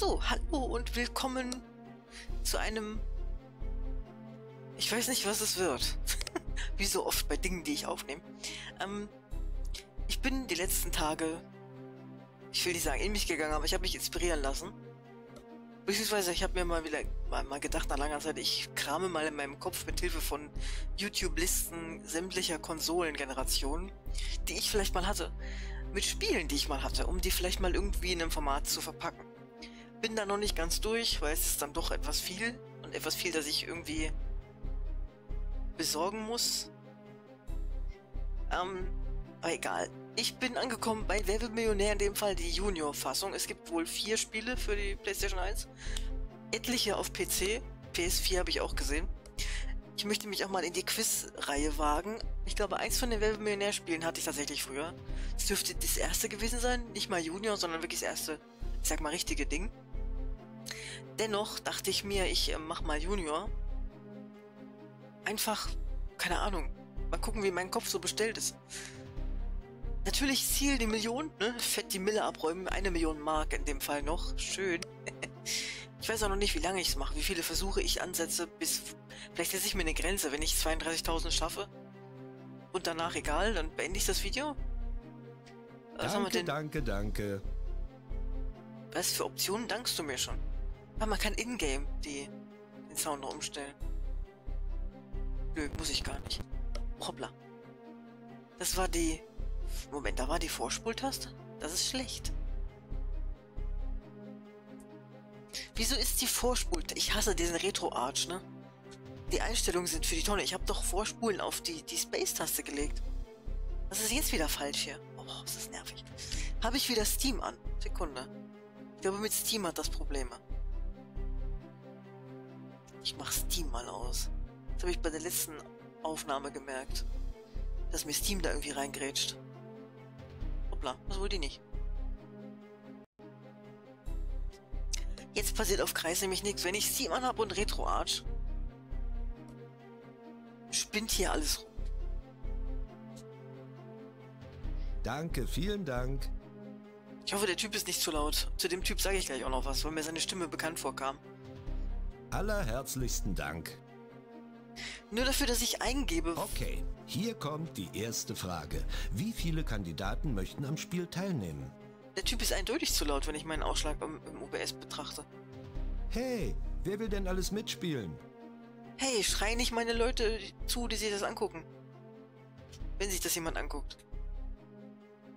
So, hallo und willkommen zu einem... Ich weiß nicht, was es wird. Wie so oft bei Dingen, die ich aufnehme. Ich bin die letzten Tage, ich will nicht sagen in mich gegangen, aber ich habe mich inspirieren lassen. Beziehungsweise ich habe mir mal wieder gedacht nach langer Zeit, ich krame mal in meinem Kopf mit Hilfe von YouTube-Listen sämtlicher Konsolengenerationen, die ich vielleicht mal hatte, mit Spielen, die ich mal hatte, um die vielleicht mal irgendwie in einem Format zu verpacken. Bin da noch nicht ganz durch, weil es ist dann doch etwas viel und etwas viel, das ich irgendwie besorgen muss. Aber egal. Ich bin angekommen bei Wer wird Millionär, in dem Fall die Junior-Fassung. Es gibt wohl 4 Spiele für die PlayStation 1. Etliche auf PC. PS4 habe ich auch gesehen. Ich möchte mich auch mal in die Quiz-Reihe wagen. Ich glaube, eins von den Wer wird Millionär-Spielen hatte ich tatsächlich früher. Es dürfte das erste gewesen sein. Nicht mal Junior, sondern wirklich das erste, ich sag mal, richtige Ding. Dennoch dachte ich mir, ich mach mal Junior. Einfach, keine Ahnung. Mal gucken, wie mein Kopf so bestellt ist. Natürlich Ziel die Million, ne? Fett die Mille abräumen, 1 Million Mark in dem Fall noch. Schön. Ich weiß auch noch nicht, wie lange ich es mache, wie viele Versuche ich ansetze, bis... Vielleicht setze ich mir eine Grenze, wenn ich 32.000 schaffe. Und danach egal, dann beende ich das Video. Was haben wir denn? Danke. Was für Optionen dankst du mir schon? Ah, man kann in-game den Sound noch umstellen. Nö, muss ich gar nicht. Hoppla. Das war die... Moment, da war die Vorspultaste? Das ist schlecht. Wieso ist die Vorspultaste? Ich hasse diesen RetroArch, ne? Die Einstellungen sind für die Tonne. Ich habe doch Vorspulen auf die Space-Taste gelegt. Das ist jetzt wieder falsch hier. Oh, ist das nervig. Habe ich wieder Steam an? Sekunde. Ich glaube, mit Steam hat das Probleme. Ich mache Steam mal aus. Das habe ich bei der letzten Aufnahme gemerkt, dass mir Steam da irgendwie reingrätscht. Hoppla, das wollte ich nicht. Jetzt passiert auf Kreis nämlich nichts. Wenn ich Steam anhabe und RetroArch, spinnt hier alles rum. Danke, vielen Dank. Ich hoffe, der Typ ist nicht zu laut. Zu dem Typ sage ich gleich auch noch was, weil mir seine Stimme bekannt vorkam. Allerherzlichsten Dank. Nur dafür, dass ich eingebe. Okay, hier kommt die erste Frage. Wie viele Kandidaten möchten am Spiel teilnehmen? Der Typ ist eindeutig zu laut, wenn ich meinen Ausschlag im OBS betrachte. Hey, wer will denn alles mitspielen? Hey, schreien nicht meine Leute zu, die sich das angucken. Wenn sich das jemand anguckt.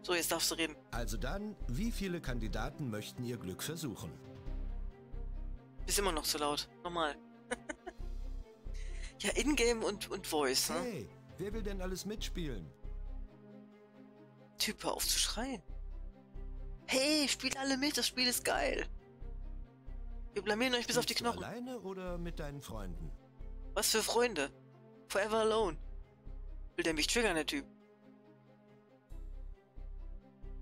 So, jetzt darfst du reden. Also dann, wie viele Kandidaten möchten ihr Glück versuchen? Ist immer noch zu laut. Nochmal. Ja, Ingame und Voice, ne? Hey, wer will denn alles mitspielen? Typ, hör auf zu schreien. Hey, spielt alle mit, das Spiel ist geil. Wir blamieren euch bis auf die Knochen. Alleine oder mit deinen Freunden? Was für Freunde? Forever alone. Will der mich triggern, der Typ?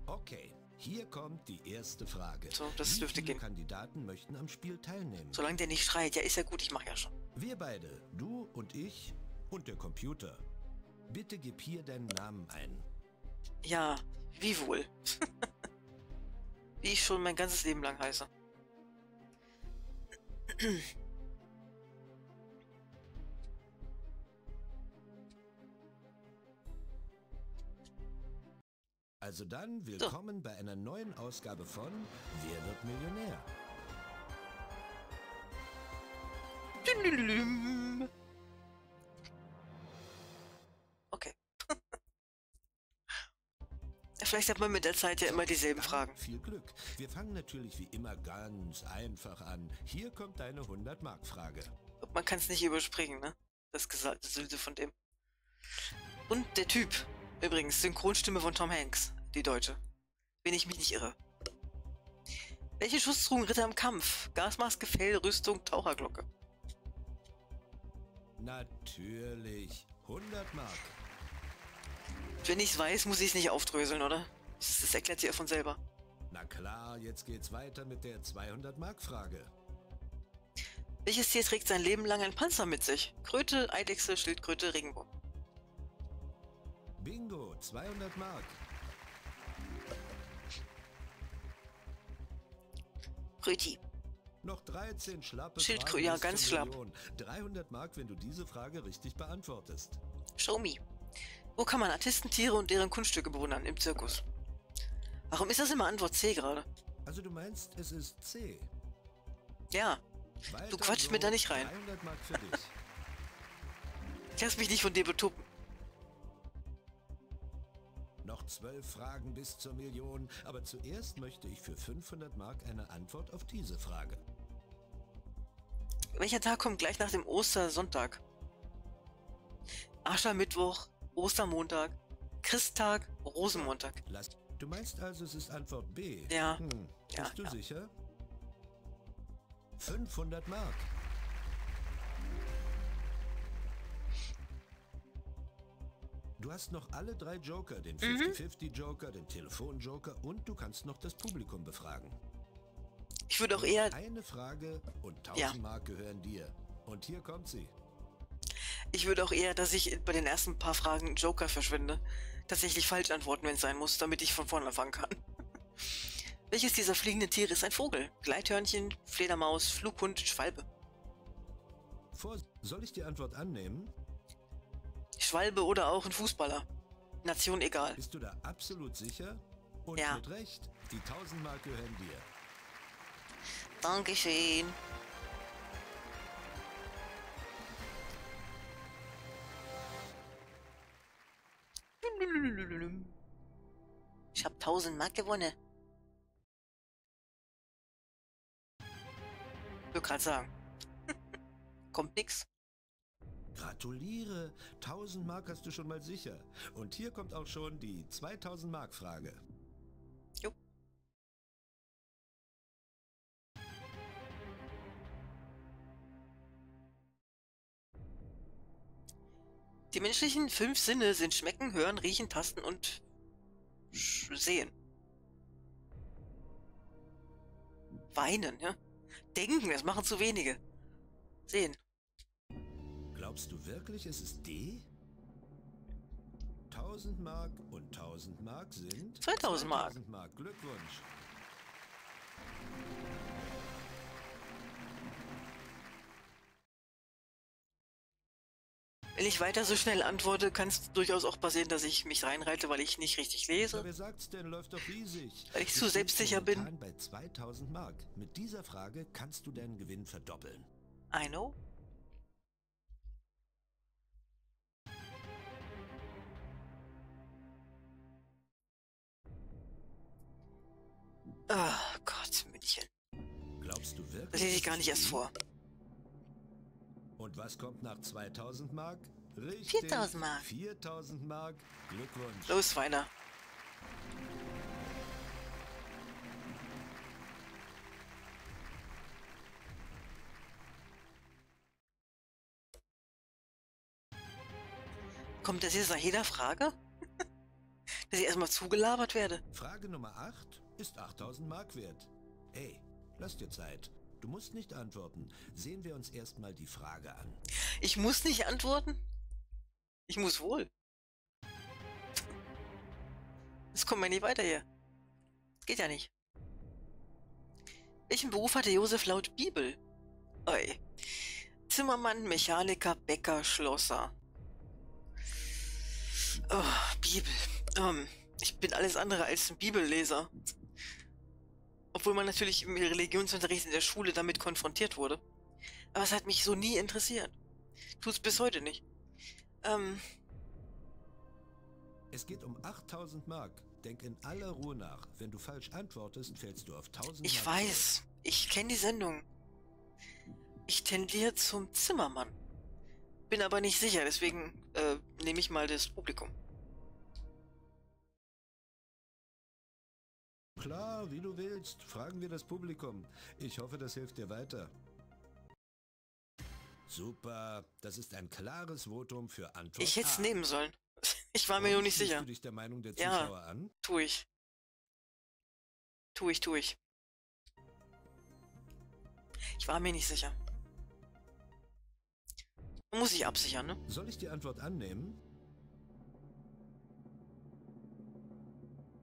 Okay, hier kommt die erste Frage. So, das dürfte gehen. Kandidaten möchten am Spiel teilnehmen. Solange der nicht schreit, ja, ist ja gut, ich mache ja schon. Wir beide, du und ich und der Computer. Bitte gib hier deinen Namen ein. Ja, wie wohl. Wie ich schon mein ganzes Leben lang heiße. Also dann, willkommen so bei einer neuen Ausgabe von Wer wird Millionär? Okay. Vielleicht hat man mit der Zeit ja immer dieselben Fragen. Viel Glück. Wir fangen natürlich wie immer ganz einfach an. Hier kommt deine 100-Mark-Frage. Man kann es nicht überspringen, ne? Das Gesagte von dem. Und der Typ. Übrigens, Synchronstimme von Tom Hanks. Die deutsche. Wenn ich mich nicht irre. Welche Schuss trugen Ritter im Kampf? Gasmaske, Fell, Rüstung, Taucherglocke. Natürlich. 100 Mark. Wenn ich es weiß, muss ich es nicht aufdröseln, oder? Das erklärt sich ja von selber. Na klar, jetzt geht's weiter mit der 200-Mark-Frage. Welches Tier trägt sein Leben lang einen Panzer mit sich? Kröte, Eidechse, Schildkröte, Regenbogen. Bingo, 200 Mark. Kröti. Noch 13 schlappe Schildkröte, ja, ganz schlapp. 300 Mark, wenn du diese Frage richtig beantwortest. Show me. Wo kann man Artisten, Tiere und deren Kunststücke bewundern? Im Zirkus. Warum ist das immer Antwort C gerade? Also du meinst, es ist C. Ja. Weiter du quatschst so, mir da nicht rein. 300 Mark für dich. Ich lass mich nicht von dir betuppen. Noch 12 Fragen bis zur Million, aber zuerst möchte ich für 500 Mark eine Antwort auf diese Frage. Welcher Tag kommt gleich nach dem Ostersonntag? Aschermittwoch, Ostermontag, Christtag, Rosenmontag. Du meinst also, es ist Antwort B? Ja. Ja, bist du sicher? 500 Mark. Du hast noch alle 3 Joker, den 50-50-Joker, den Telefon-Joker und du kannst noch das Publikum befragen. Ich würde auch eher... Eine Frage und 1000 Mark gehören dir. Und hier kommt sie. Ich würde auch eher, dass ich bei den ersten paar Fragen Joker verschwinde. Tatsächlich falsch antworten, wenn es sein muss, damit ich von vorne anfangen kann. Welches dieser fliegenden Tiere ist ein Vogel? Gleithörnchen, Fledermaus, Flughund, Schwalbe. Soll ich die Antwort annehmen? Schwalbe oder auch ein Fußballer. Nation egal. Bist du da absolut sicher? Und ja. Mit Recht, die 1000 Mark gehören dir. Dankeschön. Ich habe 1000 Mark gewonnen. Ich würde gerade sagen. Kommt nix. Gratuliere! 1000 Mark hast du schon mal sicher. Und hier kommt auch schon die 2000 Mark Frage. Jo. Die menschlichen 5 Sinne sind Schmecken, Hören, Riechen, Tasten und Sehen. Weinen, ja? Denken, das machen zu wenige. Sehen. Glaubst du wirklich, es ist D? 1000 Mark und 1000 Mark sind... 2000 Mark. 2000 Mark, Glückwunsch. Wenn ich weiter so schnell antworte, kann es durchaus auch passieren, dass ich mich reinreite, weil ich nicht richtig lese. Ja, wer sagt's denn? Läuft doch riesig. Weil ich zu selbstsicher bin. Bei 2000 Mark. Mit dieser Frage kannst du deinen Gewinn verdoppeln. I know. Ach Gott, München. Glaubst du wirklich? Das lese ich gar nicht erst vor. Und was kommt nach 2000 Mark? Richtig. 4000 Mark. 4000 Mark. Glückwunsch. Los, Weiner. Kommt das jetzt nach jeder Frage? Dass ich erstmal zugelabert werde. Frage Nummer 8 ist 8000 Mark wert. Hey, lass dir Zeit. Du musst nicht antworten. Sehen wir uns erstmal die Frage an. Ich muss nicht antworten? Ich muss wohl. Das kommt mir nicht weiter hier. Geht ja nicht. Welchen Beruf hatte Josef laut Bibel? Oi. Zimmermann, Mechaniker, Bäcker, Schlosser. Oh, Bibel. Ich bin alles andere als ein Bibelleser. Obwohl man natürlich im Religionsunterricht in der Schule damit konfrontiert wurde. Aber es hat mich so nie interessiert. Tut's bis heute nicht. Es geht um 8000 Mark. Denk in aller Ruhe nach. Wenn du falsch antwortest, fällst du auf 1000 Mark. Ich weiß. Ich kenne die Sendung. Ich tendiere zum Zimmermann. Bin aber nicht sicher, deswegen nehme ich mal das Publikum. Klar, wie du willst. Fragen wir das Publikum. Ich hoffe, das hilft dir weiter. Super, das ist ein klares Votum für Antwort A. Ich hätte es nehmen sollen. Ich war mir nur nicht sicher. Schließt du dich der Meinung der Zuschauer an? Ja, tue ich. Tue ich. Ich war mir nicht sicher. Man muss sich absichern, ne? Soll ich die Antwort annehmen?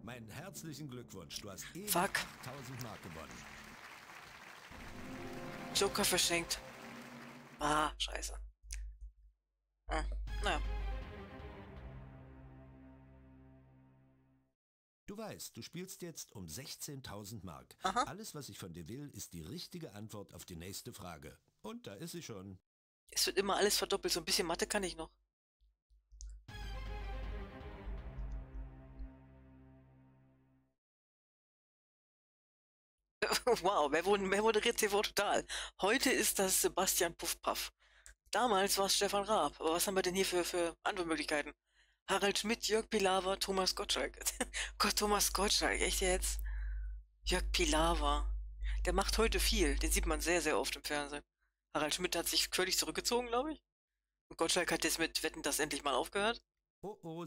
Meinen herzlichen Glückwunsch, du hast 1000 Mark gewonnen. Joker verschenkt. Ah, scheiße. Ah, naja. Du weißt, du spielst jetzt um 16.000 Mark. Aha. Alles, was ich von dir will, ist die richtige Antwort auf die nächste Frage. Und da ist sie schon. Es wird immer alles verdoppelt. So ein bisschen Mathe kann ich noch. Wow, wer moderiert TV total? Heute ist das Sebastian Puffpaff. Damals war es Stefan Raab. Aber was haben wir denn hier für andere Möglichkeiten? Harald Schmidt, Jörg Pilawa, Thomas Gottschalk. Gott, Thomas Gottschalk, echt jetzt? Jörg Pilawa. Der macht heute viel. Den sieht man sehr, sehr oft im Fernsehen. Harald Schmidt hat sich völlig zurückgezogen, glaube ich. Und Gottschalk hat jetzt mit Wetten, dass endlich mal aufgehört. Oh, oh,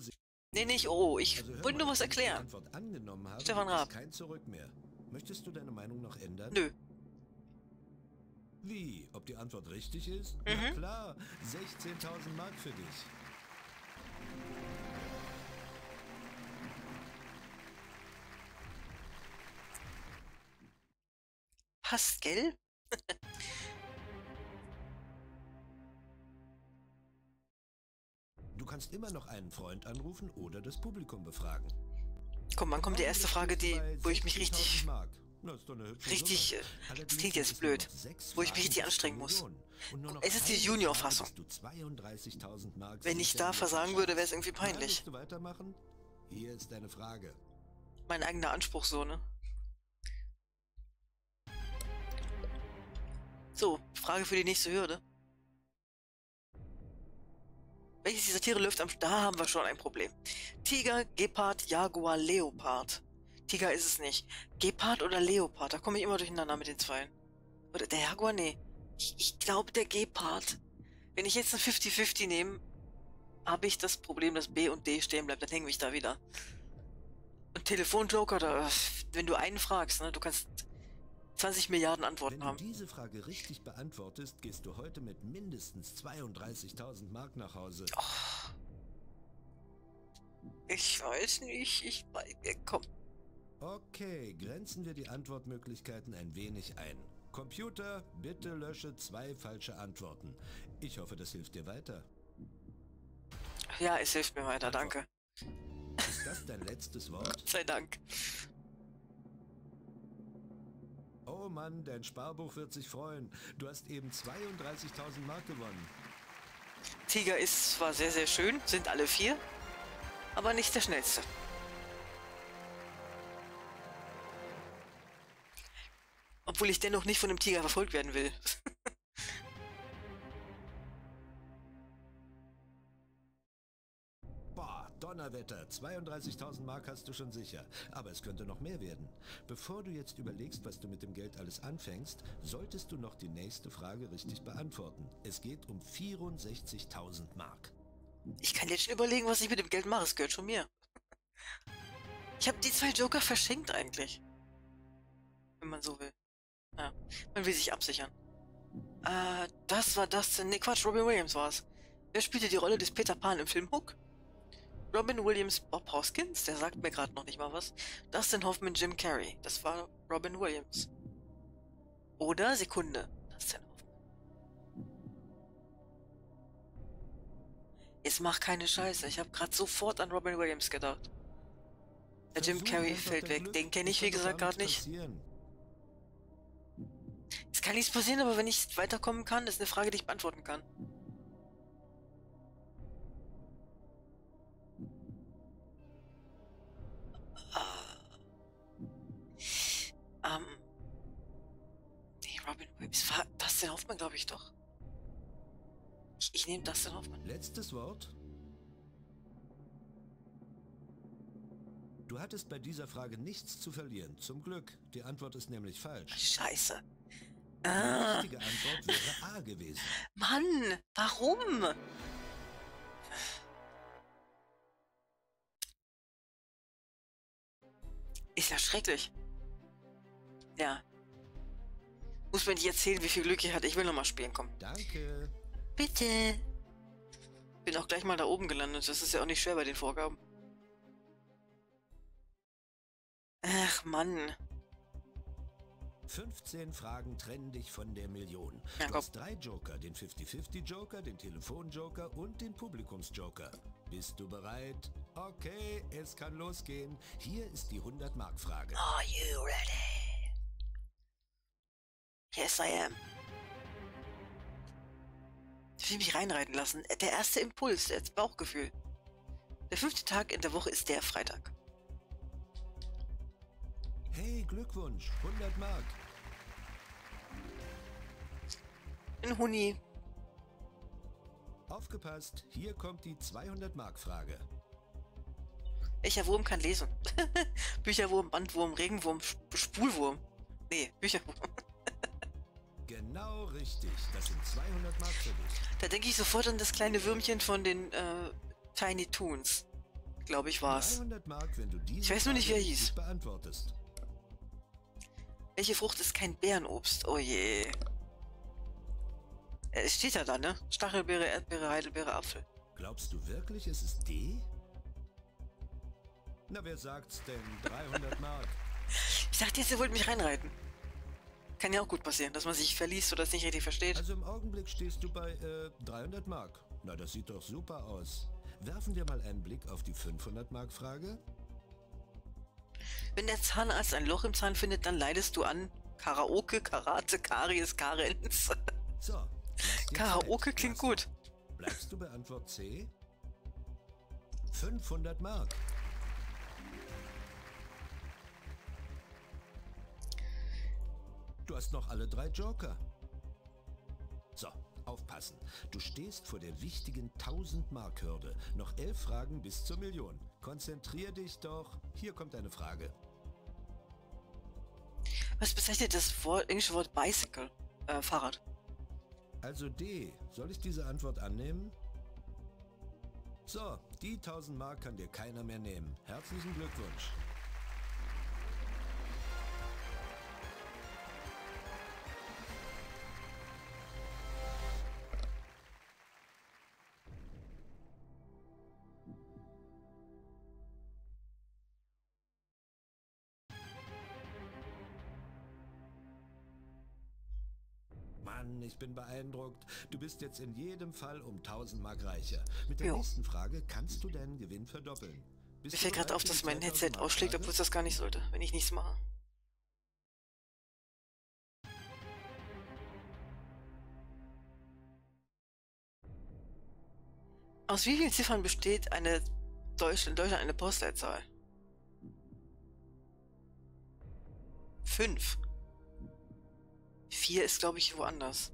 nee, nicht oh, ich also wollte nur was erklären. Habe, Stefan Raab. Kein Zurück mehr. Möchtest du deine Meinung noch ändern? Nö. Wie? Ob die Antwort richtig ist? Mhm. Na klar, 16.000 Mark für dich. Passt, gell? Du kannst immer noch einen Freund anrufen oder das Publikum befragen. Komm, wann kommt die erste Frage, die, wo ich mich richtig... Richtig... Das klingt jetzt blöd. Wo ich mich richtig anstrengen muss. Es ist die Junior-Fassung. Wenn ich da versagen würde, wäre es irgendwie peinlich. Hier ist deine Frage. Mein eigener Anspruch so, ne? So, Frage für die nächste Hürde. Welches dieser Tiere läuft am... Da haben wir schon ein Problem. Tiger, Gepard, Jaguar, Leopard. Tiger ist es nicht. Gepard oder Leopard? Da komme ich immer durcheinander mit den Zweien. Oder der Jaguar? Nee. Ich glaube, der Gepard. Wenn ich jetzt ein 50-50 nehme, habe ich das Problem, dass B und D stehen bleibt. Dann hänge ich da wieder. Und Telefonjoker, da, wenn du einen fragst, ne, du kannst... 20 Milliarden Antworten haben. Wenn du diese Frage richtig beantwortest, gehst du heute mit mindestens 32.000 Mark nach Hause. Oh. Ich weiß nicht, ich weiß, komm. Okay, grenzen wir die Antwortmöglichkeiten ein wenig ein. Computer, bitte lösche 2 falsche Antworten. Ich hoffe, das hilft dir weiter. Ja, es hilft mir weiter, danke. Ist das dein letztes Wort? Gott sei Dank. Oh Mann, dein Sparbuch wird sich freuen. Du hast eben 32.000 Mark gewonnen. Tiger ist zwar sehr, sehr schön, sind alle 4, aber nicht der schnellste. Obwohl ich dennoch nicht von dem Tiger verfolgt werden will. Donnerwetter, 32.000 Mark hast du schon sicher, aber es könnte noch mehr werden. Bevor du jetzt überlegst, was du mit dem Geld alles anfängst, solltest du noch die nächste Frage richtig beantworten. Es geht um 64.000 Mark. Ich kann jetzt schon überlegen, was ich mit dem Geld mache, es gehört schon mir. Ich habe die 2 Joker verschenkt eigentlich. Wenn man so will. Ja, man will sich absichern. Das war Dustin, nee Quatsch, Robin Williams war's. Wer spielte die Rolle des Peter Pan im Film Hook? Robin Williams, Bob Hoskins, der sagt mir gerade noch nicht mal was. Dustin Hoffman, Jim Carrey. Das war Robin Williams. Oder? Sekunde. Dustin Hoffman. Jetzt mach keine Scheiße. Ich habe gerade sofort an Robin Williams gedacht. Der Jim Carrey fällt weg. Den kenne ich, wie gesagt, gerade nicht. Es kann nichts passieren, aber wenn ich weiterkommen kann, ist eine Frage, die ich beantworten kann. Nee, Robin Williams war Dustin Hoffman, glaube ich doch. Ich nehme Dustin Hoffman. Letztes Wort. Du hattest bei dieser Frage nichts zu verlieren. Zum Glück. Die Antwort ist nämlich falsch. Scheiße. Die richtige Antwort wäre A gewesen. Mann, warum? Ist ja schrecklich. Ja. Muss mir nicht erzählen, wie viel Glück ich hatte. Ich will nochmal spielen, komm. Danke. Bitte. Bin auch gleich mal da oben gelandet. Das ist ja auch nicht schwer bei den Vorgaben. Ach, Mann. 15 Fragen trennen dich von der Million. Ja, du hast 3 Joker, den 50-50-Joker, den Telefon-Joker und den Publikums-Joker. Bist du bereit? Okay, es kann losgehen. Hier ist die 100-Mark-Frage. Are you ready? Yes, I am. Ich will mich reinreiten lassen. Der erste Impuls, das Bauchgefühl. Der 5. Tag in der Woche ist der Freitag. Hey, Glückwunsch, 100 Mark. In Huni. Aufgepasst, hier kommt die 200-Mark-Frage. Welcher Wurm kann lesen? Bücherwurm, Bandwurm, Regenwurm, Spulwurm. Nee, Bücherwurm. Genau richtig, das sind 200 Mark für dich. Da denke ich sofort an das kleine Würmchen von den Tiny Toons. Glaube ich, war's. 300 Mark, wenn du diese, ich weiß nur nicht, wer hieß. Welche Frucht ist kein Bärenobst? Oh je. Es steht ja da, ne? Stachelbeere, Erdbeere, Heidelbeere, Apfel. Glaubst du wirklich, es ist D? Na, wer sagt's denn? 300 Mark. Ich dachte jetzt, ihr wollt mich reinreiten. Kann ja auch gut passieren, dass man sich verliest oder es nicht richtig versteht. Also im Augenblick stehst du bei 300 Mark. Na, das sieht doch super aus. Werfen wir mal einen Blick auf die 500-Mark-Frage. Wenn der Zahnarzt ein Loch im Zahn findet, dann leidest du an Karaoke, Karate, Karies, Karenz. So, Karaoke klingt gut. Bleibst du bei Antwort C? 500 Mark. Du hast noch alle 3 Joker. So, aufpassen. Du stehst vor der wichtigen 1000-Mark-Hürde. Noch 11 Fragen bis zur Million. Konzentrier dich doch. Hier kommt eine Frage. Was bezeichnet das Wort, englische Wort Bicycle? Fahrrad. Also D. Soll ich diese Antwort annehmen? So, die 1000 Mark kann dir keiner mehr nehmen. Herzlichen Glückwunsch. Ich bin beeindruckt. Du bist jetzt in jedem Fall um 1000 Mark reicher. Mit der nächsten Frage kannst du deinen Gewinn verdoppeln. Mir fällt gerade auf, dass mein Headset ausschlägt, obwohl es das gar nicht sollte, wenn ich nichts mache. Aus wie vielen Ziffern besteht in Deutschland eine Postleitzahl? 5. 4 ist, glaube ich, woanders.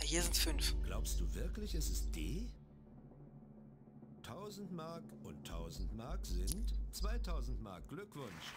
Hier sind 5. Glaubst du wirklich, es ist D? 1000 Mark und 1000 Mark sind 2000 Mark. Glückwunsch.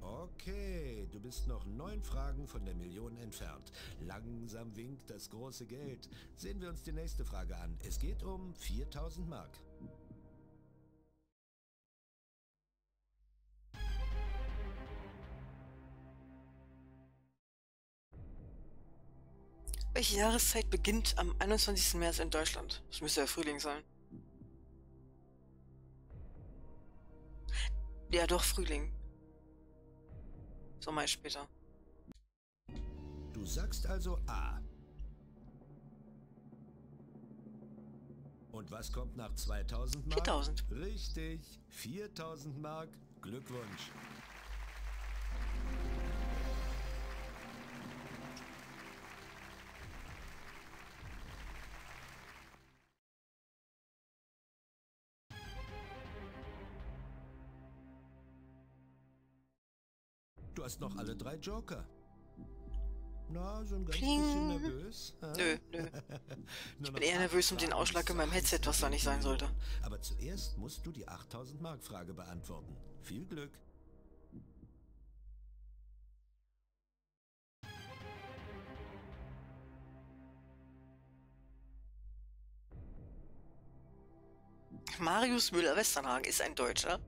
Okay, du bist noch 9 Fragen von der Million entfernt. Langsam winkt das große Geld. Sehen wir uns die nächste Frage an. Es geht um 4000 Mark. Welche Jahreszeit beginnt am 21. März in Deutschland? Das müsste ja Frühling sein. Ja, doch, Frühling. Sommer später. Du sagst also A. Und was kommt nach 2000 Mark? 4000. Richtig, 4000 Mark. Glückwunsch. Du hast noch alle 3 Joker. Na, so ein ganz bisschen nervös. Nö. Ich bin eher nervös um den Ausschlag in meinem Headset, was da nicht sein sollte. Aber zuerst musst du die 8000 Mark Frage beantworten. Viel Glück. Marius Müller-Westernhagen ist ein Deutscher.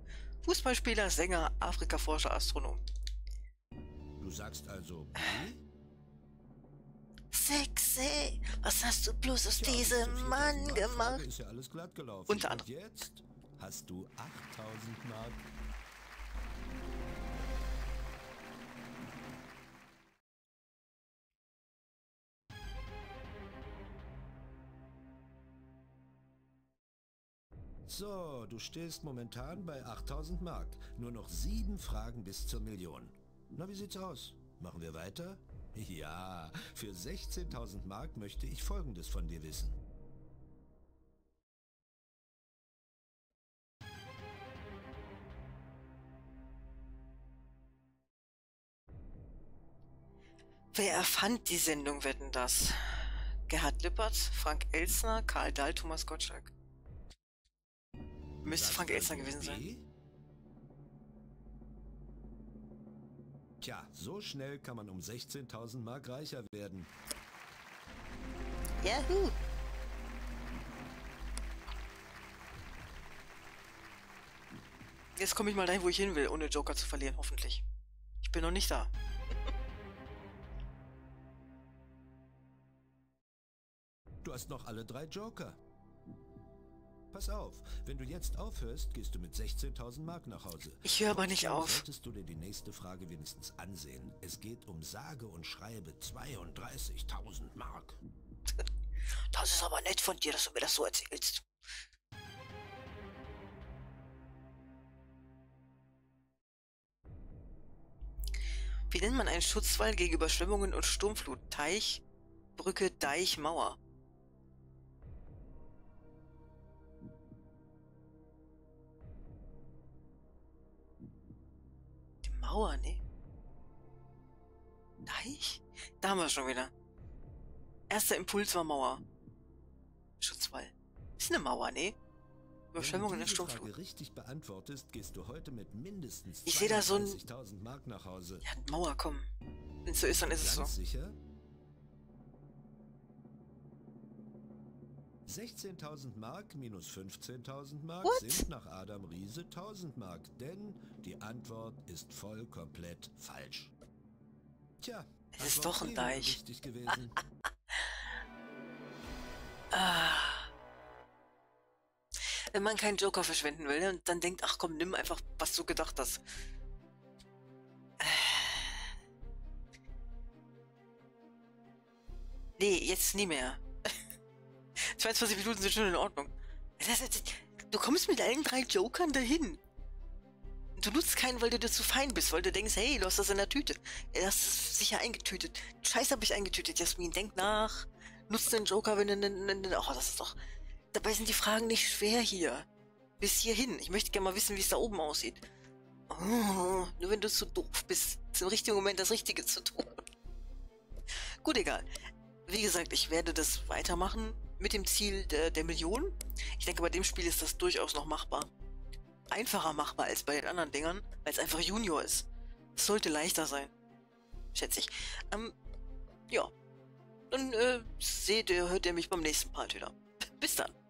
Fußballspieler, Sänger, Afrikaforscher, Astronom. Du sagst also B? C. sexy. Was hast du bloß aus diesem Mann gemacht? Ist ja alles glatt gelaufen. Unter anderem. Und jetzt hast du 8000 Mark. So, du stehst momentan bei 8000 Mark. Nur noch 7 Fragen bis zur Million. Na, wie sieht's aus? Machen wir weiter? Ja, für 16.000 Mark möchte ich Folgendes von dir wissen. Wer erfand die Sendung Wetten, dass? Gerhard Lippert, Frank Elsner, Karl Dahl, Thomas Gottschalk. Müsste Frank Elsner gewesen sein. Tja, so schnell kann man um 16.000 Mark reicher werden. Juhu! Jetzt komme ich mal dahin, wo ich hin will, ohne Joker zu verlieren, hoffentlich. Ich bin noch nicht da. Du hast noch alle 3 Joker. Pass auf, wenn du jetzt aufhörst, gehst du mit 16.000 Mark nach Hause. Ich höre aber nicht auf. Solltest du dir die nächste Frage wenigstens ansehen. Es geht um sage und schreibe 32.000 Mark. Das ist aber nett von dir, dass du mir das so erzählst. Wie nennt man einen Schutzwall gegen Überschwemmungen und Sturmflut? Teich, Brücke, Deich, Mauer. Mauer, ne? Deich? Da haben wir schon wieder. Erster Impuls war Mauer. Schutzwall. Ist eine Mauer, ne? Überschwemmung in der Sturmflut. Wenn du die Frage richtig beantwortest, gehst du heute mit mindestens 20.000 Mark nach Hause. Ja, Mauer, komm. Wenn es so ist, dann ist es so. Ganz sicher? 16.000 Mark minus 15.000 Mark sind nach Adam Riese 1.000 Mark, denn die Antwort ist voll komplett falsch. Tja, es ist doch ein Deich. Richtig gewesen. Wenn man keinen Joker verschwenden will und dann denkt, ach komm, nimm einfach, was du gedacht hast. Nee, jetzt nie mehr. 22 Minuten sind schon in Ordnung. Du kommst mit allen 3 Jokern dahin. Du nutzt keinen, weil du dir zu fein bist, weil du denkst, hey, du hast das in der Tüte. Du hast es sicher eingetütet. Scheiße, hab ich eingetütet, Jasmin. Denk nach. Nutzt den Joker, wenn du... Oh, das ist doch... Dabei sind die Fragen nicht schwer hier. Bis hierhin. Ich möchte gerne mal wissen, wie es da oben aussieht. Oh, nur wenn du zu doof bist, zum richtigen Moment das Richtige zu tun. Gut, egal. Wie gesagt, ich werde das weitermachen. Mit dem Ziel der Million. Ich denke, bei dem Spiel ist das durchaus noch machbar. Einfacher machbar als bei den anderen Dingern, weil es einfach Junior ist. Es sollte leichter sein. Schätze ich. Ja. Dann hört ihr mich beim nächsten Part wieder. Bis dann.